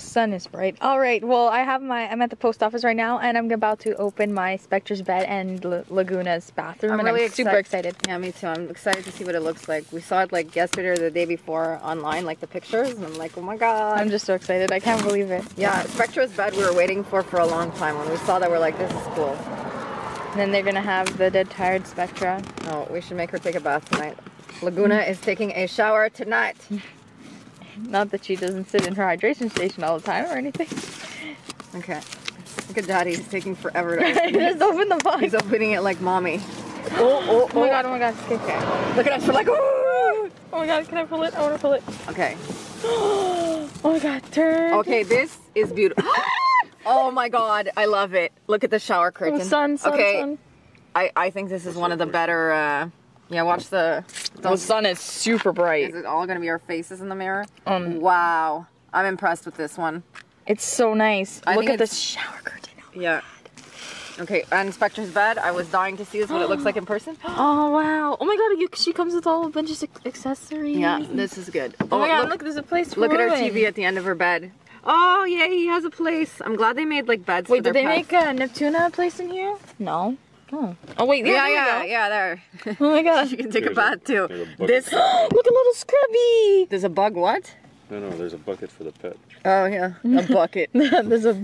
the sun is bright. All right, well, I'm at the post office right now, and I'm about to open my Spectra's bed and Laguna's bathroom. I'm really super excited. Yeah, me too. I'm excited to see what it looks like. We saw it like yesterday or the day before online, like the pictures, and I'm like, oh my god. I'm just so excited. I can't believe it. Yeah, Spectra's bed we were waiting for a long time. When we saw that, we're like, this is cool. And then they're gonna have the Dead Tired Spectra. Oh, we should make her take a bath tonight. Laguna is taking a shower tonight. Not that she doesn't sit in her hydration station all the time or anything. Okay. Look at Daddy. He's taking forever to open it. Just open the box. He's opening it like mommy. Oh my god, oh my god. Okay, okay. Look at us. We're like, oh! Oh my god, can I pull it? I want to pull it. Okay. Oh my god, turn. Okay, this is beautiful. Oh my god, I love it. Look at the shower curtain. Oh, sun. I think this is one of the better... Yeah, watch the sun is super bright. Is it all gonna be our faces in the mirror? Wow, I'm impressed with this one. It's so nice. Look at the shower curtain. Oh yeah. God. Okay, and Spectra's bed. I was dying to see what it looks like in person. Oh wow. Oh my god, she comes with all a bunch of accessories. Yeah, this is good. Oh my god, look, there's a place for Look at her TV at the end of her bed. Oh yeah, he has a place. I'm glad they made like beds. Wait, did they make a Neptuna place in here? No. Oh. Oh wait, yeah, there. Oh my gosh, you can take a bath too. This look, a little scrubby. There's a bug. What? No, there's a bucket for the pet. Oh yeah, a bucket. there's a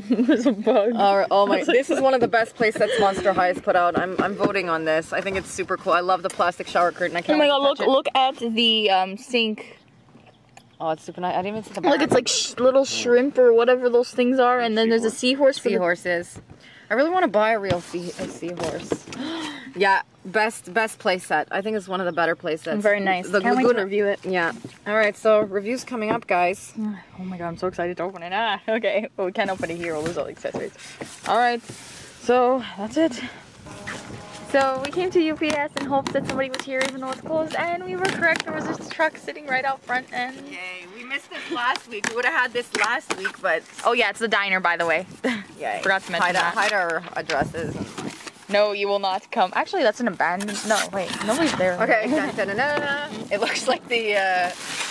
bug. Oh my, this is one of the best places that Monster High has put out. I'm voting on this. I think it's super cool. I love the plastic shower curtain. I can't. Oh my god, look at the sink. Oh, it's super nice. I didn't even see the back. Look, it's like little shrimp or whatever those things are, and then there's a seahorse. Seahorses. I really want to buy a real seahorse. Yeah, best playset. I think it's one of the better playsets. Very nice. Can't wait to review it. Yeah. All right, so review's coming up, guys. Oh my god, I'm so excited to open it. Ah, okay. Well, we can't open it here. We'll lose all the accessories. All right, so that's it. So we came to UPS in hopes that somebody was here even though it's closed, and we were correct. There was this truck sitting right out front, and... Yay, we missed this last week. We would have had this last week, but... Oh yeah, it's the diner, by the way. Yay. Forgot to mention that. Hide our addresses. No, you will not come. Actually, that's an abandoned... No, wait, nobody's there. Okay, da-da-da-da. It looks like the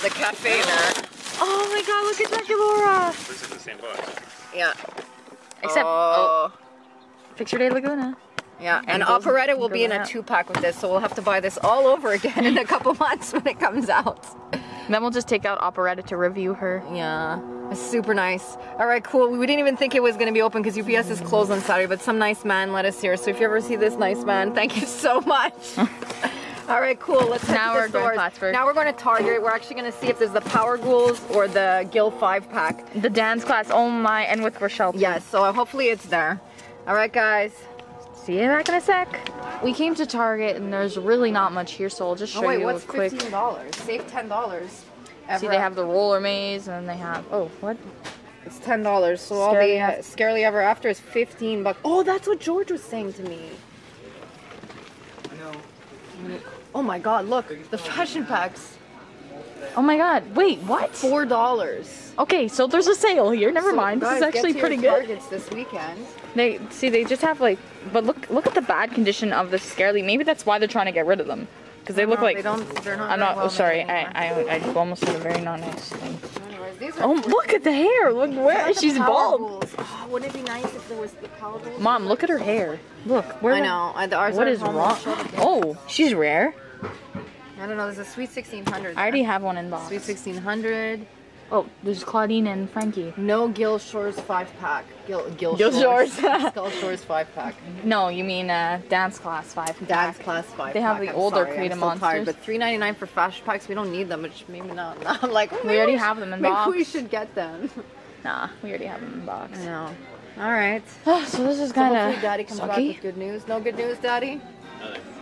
cafe there. Oh my god, look at Draculaura! This is the same box. Yeah. Except... Oh. Picture Day Laguna. Yeah, and Operetta will be in a 2-pack with this, so we'll have to buy this all over again in a couple months when it comes out. And then we'll just take out Operetta to review her. Yeah, it's super nice. All right, cool. We didn't even think it was going to be open because UPS is closed on Saturday, but some nice man let us here. So if you ever see this nice man, thank you so much. All right, cool. Let's now we're going to Plattsburgh. Now we're going to Target. We're actually going to see if there's the Power Ghouls or the Gil 5-pack. The Dance Class, oh my, and with Rochelle. Yes, yeah, so hopefully it's there. All right, guys. See you back in a sec. We came to Target and there's really not much here, so I'll just show you real quick. Oh wait, what's $15? Save $10. See, they have the Roller Maze and they have, oh, what? It's $10, so all the Scarily Ever After is $15. Oh, that's what George was saying to me. I know. Oh my god, look, the fashion packs. Oh my god, wait, what? $4. Okay, so there's a sale here, never mind. Guys, this is actually pretty good. Targets this weekend. They just have like, but look at the bad condition of the Scarily. Maybe that's why they're trying to get rid of them. Because they look like, I almost said a very non-nice thing. Oh, look at the hair, look where, she's bald. Oh, wouldn't it be nice if there was the Power Ghouls? Mom, look at her hair. Look, where, I know, what is wrong? Oh, she's rare. I don't know, there's a Sweet 1600. I already have one in box. Sweet 1600. Oh, there's Claudine and Frankie. No Gil Shores 5-pack. Gil Shores. Skull Shores 5-pack. No, you mean Dance Class 5-pack. Dance Class 5-pack. They have the older Creative Monster. I'm so tired, but $3.99 for fashion packs, we don't need them, which maybe not. I'm like, oh, we already have them in box. Maybe we should get them. Nah, we already have them in box. I know. All right. So this is kind of Daddy comes back with good news. No good news, Daddy?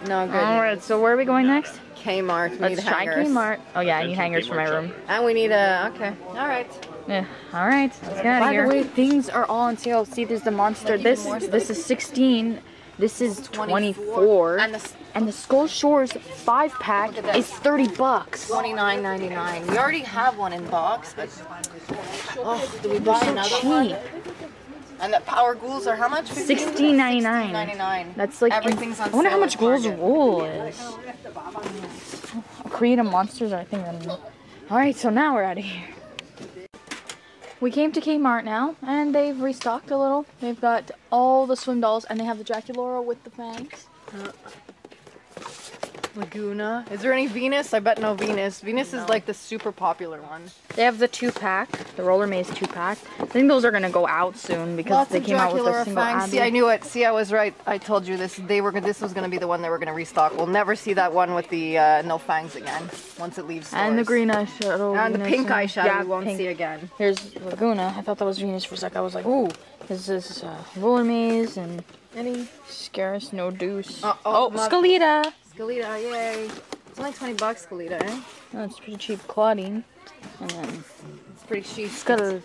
No good news. All right, so where are we going next? Kmart. Let's try Kmart. Oh yeah, I need hangers for my room. And we need a, okay. All right. Yeah. All right. Let's get out of here. By the way, things are all on sale. See, there's the monster. This is $16. This is $24. And the Skull Shores 5-pack is $30. $29.99. We already have one in box, but do we buy another one? And the Power Ghouls are how much? $16.99. $16.99. That's like everything's on sale. I wonder how much Ghouls Rule is. Creative Monsters, I think. All right, so now we're out of here. We came to Kmart now, and they've restocked a little. They've got all the swim dolls, and they have the Draculaura with the fangs. Laguna. Is there any Venus? I bet no Venus. Venus is like the super popular one. They have the 2-pack, the Roller Maze 2-pack. I think those are going to go out soon because lots they came out with a single ad. See, I knew it. See, I was right. I told you this. This was going to be the one they were going to restock. We'll never see that one with the no fangs again once it leaves stores. And the green eyeshadow. And Venus, the pink eyeshadow we won't see again. Here's Laguna. I thought that was Venus for a sec. I was like, ooh, is this Roller Maze and any Scarus, no Deuce. Oh, Skelita. Skelita, yay! It's only $20, Skelita, eh? No, it's pretty cheap. Claudine, and then it's pretty cheap. It's pretty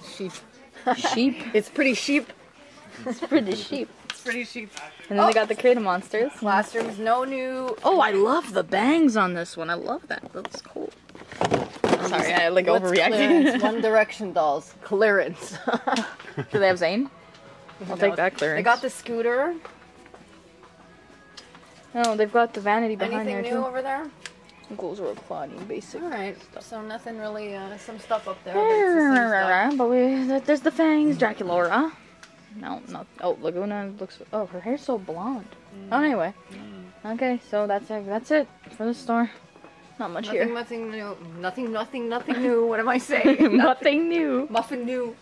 cheap. And then they got the Creative Monsters. Classrooms, no new. Oh, I love the bangs on this one. I love that. That's cool. Sorry, I like overreacting. One Direction dolls clearance. Do they have Zayn? I'll take that clearance. They got the scooter. No, they've got the vanity behind there too. Anything new over there? Ghouls Rule, Claudine, basic. All right, so nothing really. Some stuff up there. But there's the fangs, Draculaura. No, not. Oh, Laguna looks. Oh, her hair's so blonde. Oh, anyway. Okay, so that's it for the store. Not much here. Nothing new. What am I saying? Nothing new.